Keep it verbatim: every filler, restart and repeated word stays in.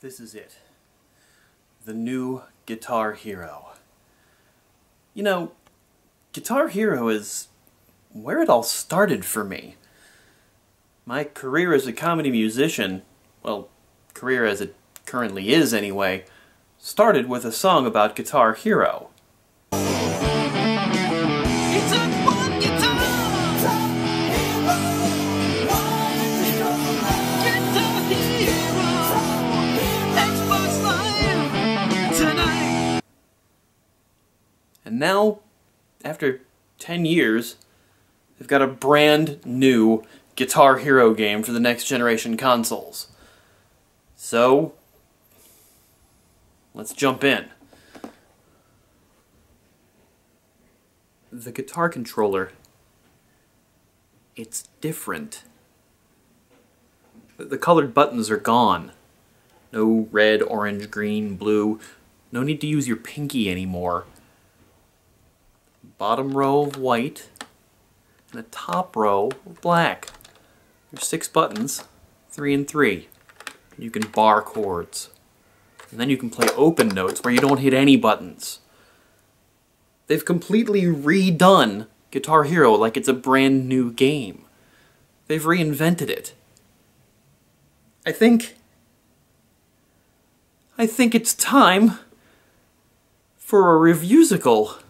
This is it. The new Guitar Hero. You know, Guitar Hero is where it all started for me. My career as a comedy musician, well, career as it currently is anyway, started with a song about Guitar Hero. It's a fun guitar! Guitar Hero! Guitar Hero! Xbox Live! Tonight! And now, after ten years, they've got a brand new Guitar Hero game for the next generation consoles. So, let's jump in. The guitar controller, it's different. The colored buttons are gone. No red, orange, green, blue. No need to use your pinky anymore. Bottom row of white and the top row of black. There's six buttons, three and three. You can bar chords. And then you can play open notes where you don't hit any buttons. They've completely redone Guitar Hero like it's a brand new game. They've reinvented it. I think... I think it's time for a REVIEWsical.